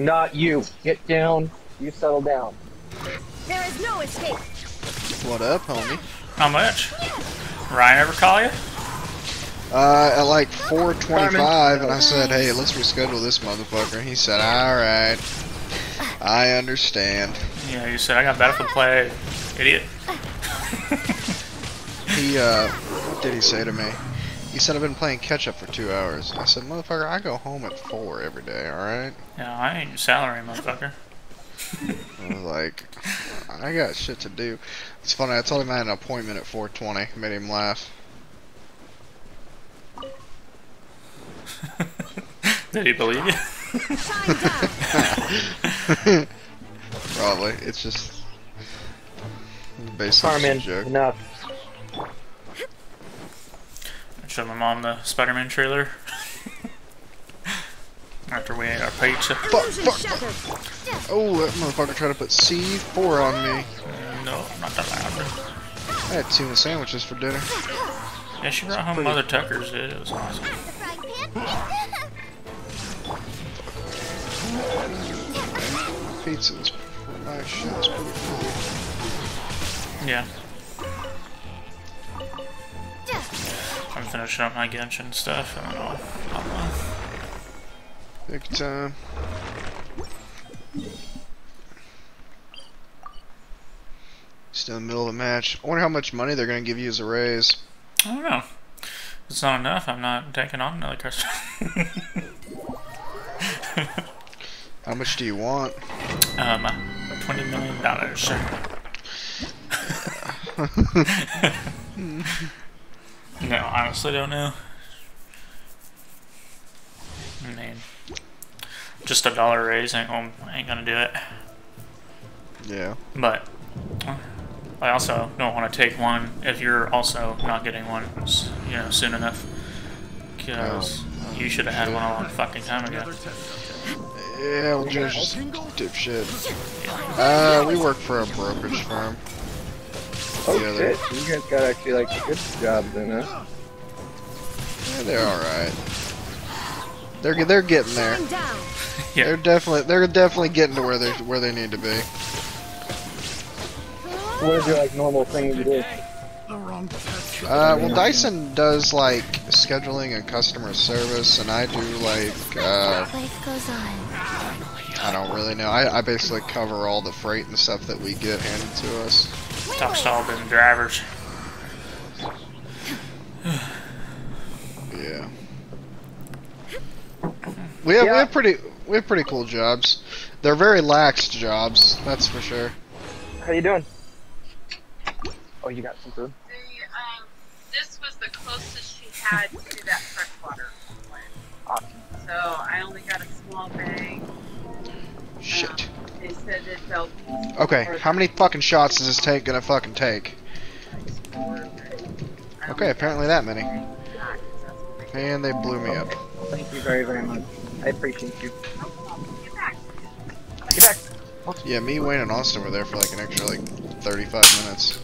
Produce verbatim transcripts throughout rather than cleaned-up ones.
Not you. Get down. You settle down. There is no escape. What up, homie? How much? Ryan ever call you? Uh, at like four twenty-five, and I said, hey, let's reschedule this motherfucker. And he said, alright. I understand. Yeah, you said, I got Battlefield play, idiot. He, uh, what did he say to me? He said, I've been playing catch-up for two hours. I said, motherfucker, I go home at four every day, alright? Yeah, I ain't your salary, motherfucker. I was like, I got shit to do. It's funny, I told him I had an appointment at four twenty. Made him laugh. Did he believe you? Probably. It's just based on a joke. Enough. I showed my mom the Spider-Man trailer after we ate our pizza. Fuck, fuck. Oh, that motherfucker tried to put C four on me. No, not that loud. I had tuna sandwiches for dinner. Yeah, she brought home Mother Tucker's, dude. It was awesome. Pizza was pretty nice. Shit was pretty cool. Yeah. I'm finishing up my Genshin stuff and all. Big time. Still in the middle of the match. I wonder how much money they're gonna give you as a raise. I don't know. If it's not enough, I'm not taking on another customer. How much do you want? Um, twenty million dollars, sir. No, I honestly don't know. I mean, just a dollar raise ain't gonna, ain't gonna do it. Yeah. But I also don't want to take one if you're also not getting one, you know, soon enough. Because oh, you should have had one a long fucking time ago. Yeah, well, Joe's just dipshit. Uh, we work for a brokerage firm. Oh shit, you guys got actually like good jobs in it. Yeah, they're alright. They're they're getting there. Yeah. They're definitely they're definitely getting to where they where they need to be. Where's your like normal thing to do? Uh, well, Dyson does like scheduling and customer service, and I do like uh, I don't really know. I, I basically cover all the freight and stuff that we get handed to us. Talks to all the drivers. Yeah. We have yeah. we have pretty we have pretty cool jobs. They're very lax jobs, that's for sure. How you doing? Oh, you got some food? The, um, this was the closest she had to that freshwater one. Awesome. So I only got a small bag. Shit. Um, they said it felt okay, how many fucking shots is this tank gonna fucking take? Okay, apparently that many. And they blew me okay. up. Thank you very, very much. I appreciate you. No problem. Get back. Get back. What? Yeah, me, Wayne, and Austin were there for like an extra like thirty-five minutes.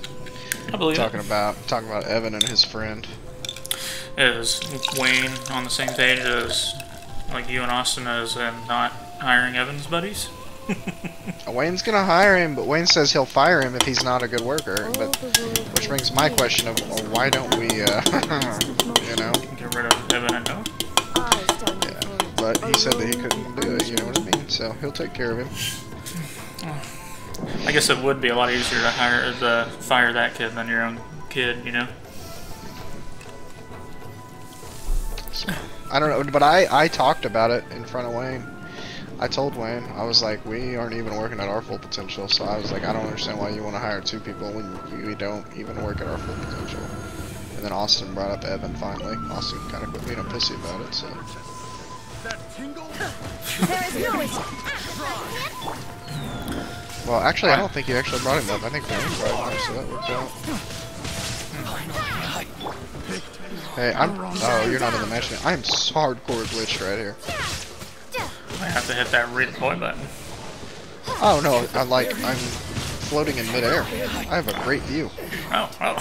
I believe talking it. about talking about Evan and his friend. It was Wayne on the same page as like you and Austin as and um, not hiring Evan's buddies. Wayne's gonna hire him, but Wayne says he'll fire him if he's not a good worker. But which brings my question of well, why don't we, uh, you know, get rid of Evan and no? Yeah, but he said that he couldn't do it. You know what I mean? So he'll take care of him. I guess it would be a lot easier to hire the fire that kid than your own kid, you know. I don't know, but I I talked about it in front of Wayne. I told Wayne, I was like, we aren't even working at our full potential. So I was like, I don't understand why you want to hire two people when we don't even work at our full potential. And then Austin brought up Evan finally. Austin kind of quit being a pussy about it. So. There is no escape. Well, actually, I don't think you actually brought him up. I think Wayne brought him up, so that worked out. Hey, I'm. Oh, you're not in the match now. I am hardcore glitched right here. I have to hit that red boy button. Oh no! I like. I'm floating in midair. I have a great view. Oh. oh.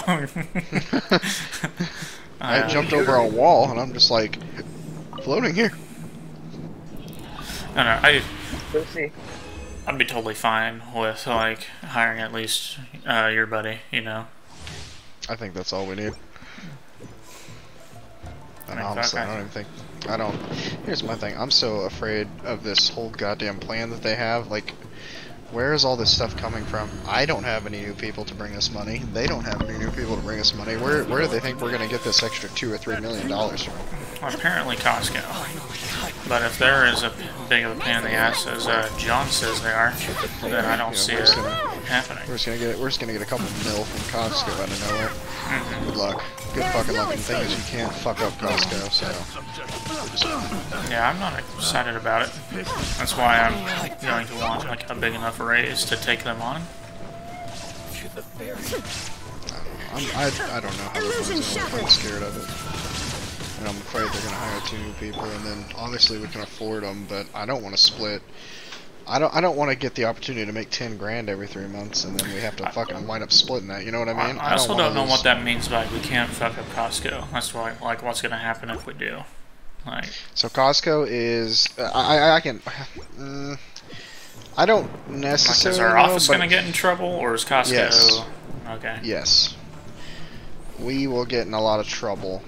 I jumped over a wall, and I'm just like floating here. No, no, I. We'll see. I'd be totally fine with, like, hiring at least uh, your buddy, you know? I think that's all we need. And honestly, I don't even think... I don't... Here's my thing. I'm so afraid of this whole goddamn plan that they have. Like, where is all this stuff coming from? I don't have any new people to bring us money. They don't have any new people to bring us money. Where where do they think we're going to get this extra two or three million dollars from? Well, apparently Costco. But if there is a big of a pain in the ass as uh, John says they are, then I don't you know, see it gonna, happening. We're just gonna get we're just gonna get a couple mil from Costco out of nowhere. Mm-hmm. Good luck. Good fucking luck. And thing is, you can't fuck up Costco. So yeah, I'm not excited about it. That's why I'm going to want like a big enough raise to take them on. I don't know. I'm, I, I don't know how they're going to work. I'm scared of it. And I'm afraid they're gonna hire two new people, and then obviously we can afford them. But I don't want to split. I don't. I don't want to get the opportunity to make ten grand every three months, and then we have to I, fucking wind up splitting that. You know what I mean? I, I also I don't, don't know lose. what that means by we can't fuck up Costco. That's why, like, what's gonna happen if we do? Like, so Costco is. Uh, I I can. Uh, I don't necessarily. Like, is our office know, gonna get in trouble, or is Costco? Yes. Okay. Yes. We will get in a lot of trouble.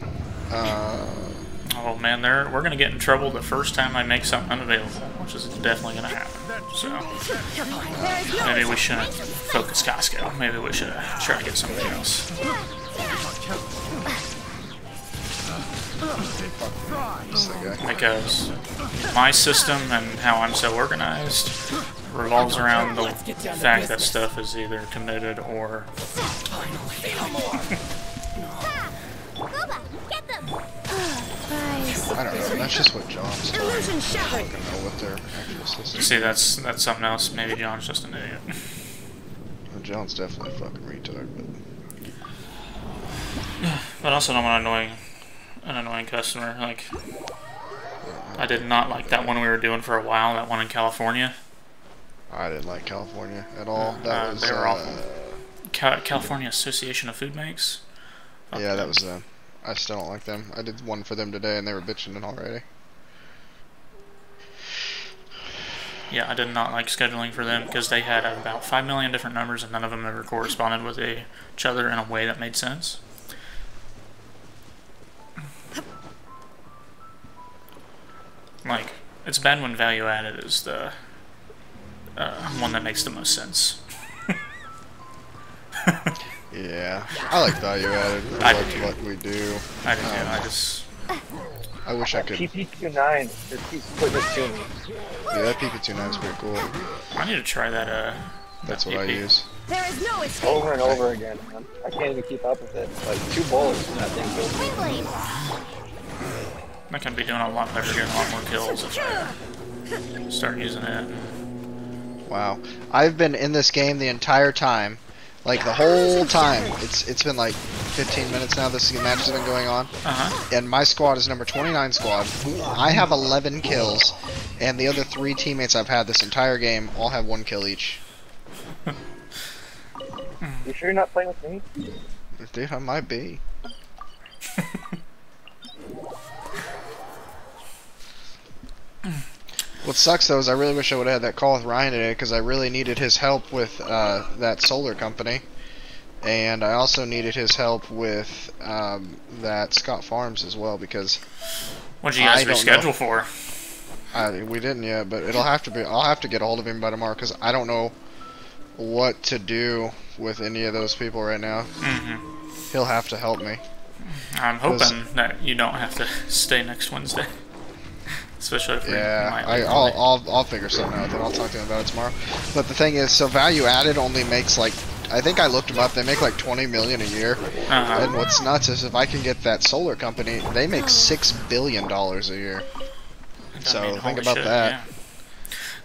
Uh, oh man, they're, we're gonna get in trouble the first time I make something unavailable, which is definitely gonna happen. So uh, maybe we shouldn't focus Costco. Maybe we should try to get something else. Because my system and how I'm so organized revolves around the fact that stuff is either committed or. I don't know, that's just what John's doing. I don't know what their actual system is. See, that's, that's something else. Maybe John's just an idiot. Well, John's definitely a fucking retard, but... But also, I'm an annoying, an annoying customer. Like, I did not like that one we were doing for a while, that one in California. I didn't like California at all. That uh, was, they were uh, awful. Ca California Association of Food Banks? Okay. Yeah, that was them. I still don't like them. I did one for them today, and they were bitching it already. Yeah, I did not like scheduling for them because they had about five million different numbers, and none of them ever corresponded with each other in a way that made sense. Like, it's bad when value added is the uh, one that makes the most sense. Yeah, I like value added. I, I like do. what we do. I do. Um, I just. I wish I could. P P twenty-nine. This keeps putting it to me. Yeah, that P P twenty-nine is pretty cool. I need to try that. Uh. That's that what P P. I use. There is no escape. Over and over again. I'm, I can't even keep up with it. Like two bullets and that thing goes. I can be doing a lot better, getting a lot more kills if I start using it. Wow, I've been in this game the entire time. Like the whole time, it's it's been like fifteen minutes now. This match has been going on, uh-huh. and my squad is number twenty-nine squad. I have eleven kills, and the other three teammates I've had this entire game all have one kill each. You sure you're not playing with me? Dude, I might be. What sucks though is I really wish I would have had that call with Ryan today because I really needed his help with uh, that solar company, and I also needed his help with um, that Scott Farms as well because. What did you guys reschedule for? I, we didn't yet, but it'll have to be. I'll have to get hold of him by tomorrow because I don't know what to do with any of those people right now. Mm-hmm. He'll have to help me. I'm hoping that you don't have to stay next Wednesday. Especially if yeah, I, I'll, I'll, I'll figure something out with it. I'll talk to him about it tomorrow. But the thing is, so value added only makes like, I think I looked them up, they make like twenty million a year. Uh-huh. And what's nuts is if I can get that solar company, they make six billion dollars a year. So mean, think about shit, that. Yeah.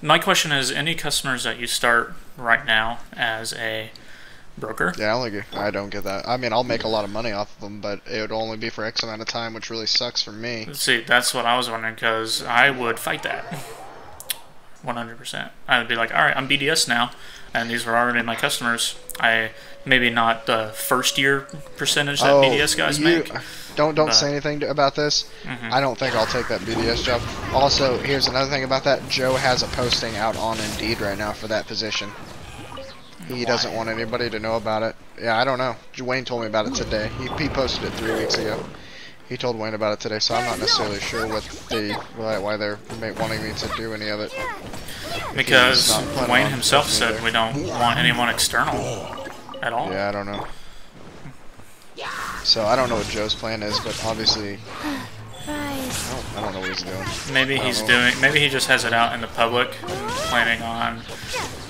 My question is, any customers that you start right now as a broker? Yeah, I don't, get, I don't get that. I mean, I'll make a lot of money off of them, but it would only be for X amount of time, which really sucks for me. See, that's what I was wondering, because I would fight that. one hundred percent. I would be like, all right, I'm B D S now, and these were already my customers. I maybe not the first year percentage that oh, B D S guys you, make. Don't don't but, say anything about this. Mm-hmm. I don't think I'll take that B D S job. Also, here's another thing about that. Joe has a posting out on Indeed right now for that position. He Why? doesn't want anybody to know about it. Yeah, I don't know. Wayne told me about it today. He, he posted it three weeks ago. He told Wayne about it today, so I'm not necessarily sure what the why they're wanting me to do any of it. Because Wayne himself said either. we don't want anyone external at all. Yeah, I don't know. So I don't know what Joe's plan is, but obviously I don't, I don't know what he's doing. Maybe he's doing. Maybe he just has it out in the public, planning on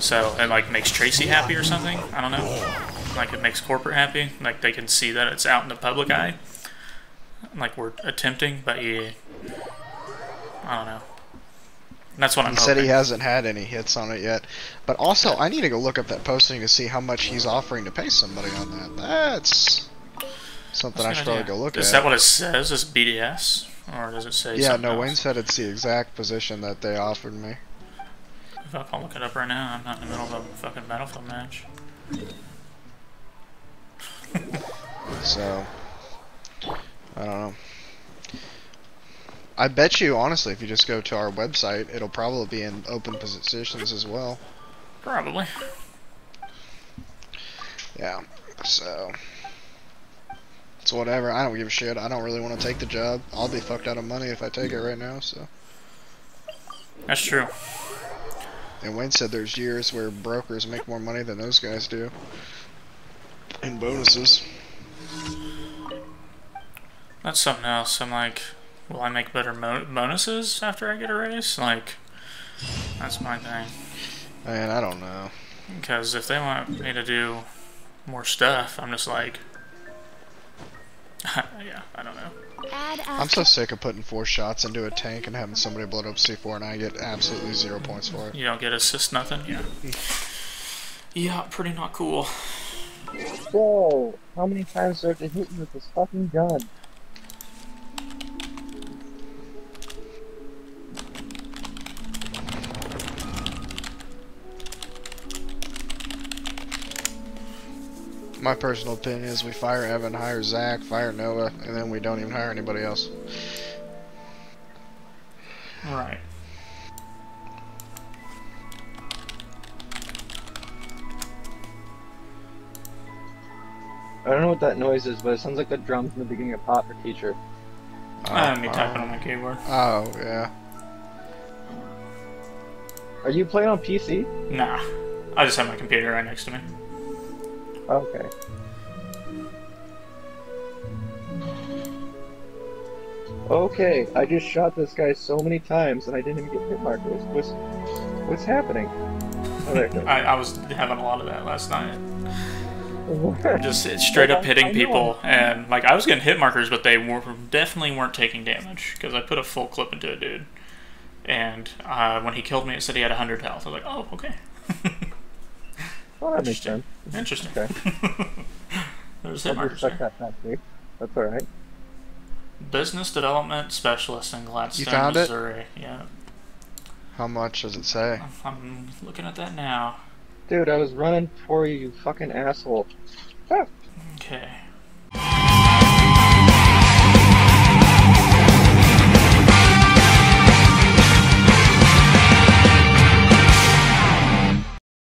so it like makes Tracy happy or something. I don't know. Like it makes corporate happy. Like they can see that it's out in the public eye. Like we're attempting, but yeah, I don't know. That's what I'm. He hoping. said he hasn't had any hits on it yet, but also I need to go look up that posting to see how much he's offering to pay somebody on that. That's something That's I should idea. probably go look is at. Is that what it says? Is B D S, or does it say? Yeah, no. Else? Wayne said it's the exact position that they offered me. Fuck! I'll look it up right now. I'm not in the middle of a fucking battlefield match. So. I don't know. I bet you, honestly, if you just go to our website, it'll probably be in open positions as well. Probably. Yeah, so... it's whatever. I don't give a shit. I don't really want to take the job. I'll be fucked out of money if I take it right now, so... That's true. And Wayne said there's years where brokers make more money than those guys do. In bonuses. That's something else. I'm like, will I make better mo bonuses after I get a raise? Like, that's my thing. Man, I don't know. Because if they want me to do more stuff, I'm just like, yeah, I don't know. I'm so sick of putting four shots into a tank and having somebody blow up C four and I get absolutely zero points for it. You don't get assist nothing? Yeah. Yeah, pretty not cool. Whoa, how many times do I have to hit you with this fucking gun? My personal opinion is we fire Evan, hire Zach, fire Noah, and then we don't even hire anybody else. Right. I don't know what that noise is, but it sounds like the drums in the beginning of Pop for Teacher. Oh, uh, me typing on my keyboard. Oh, yeah. Are you playing on P C? Nah. I just have my computer right next to me. Okay. Okay, I just shot this guy so many times and I didn't even get hit markers. What's, what's happening? Oh, there it goes. I, I was having a lot of that last night. Just straight up hitting people, and like I was getting hit markers, but they were, definitely weren't taking damage because I put a full clip into a dude. And uh, when he killed me, it said he had one hundred health. I was like, oh, okay. Well, that makes sense. Interesting. Okay. There's hit markers there. That factory. That's all right. Business development specialist in Gladstone, you found Missouri. It? Yeah. How much does it say? I'm looking at that now. Dude, I was running for you, you fucking asshole. Ah. Okay.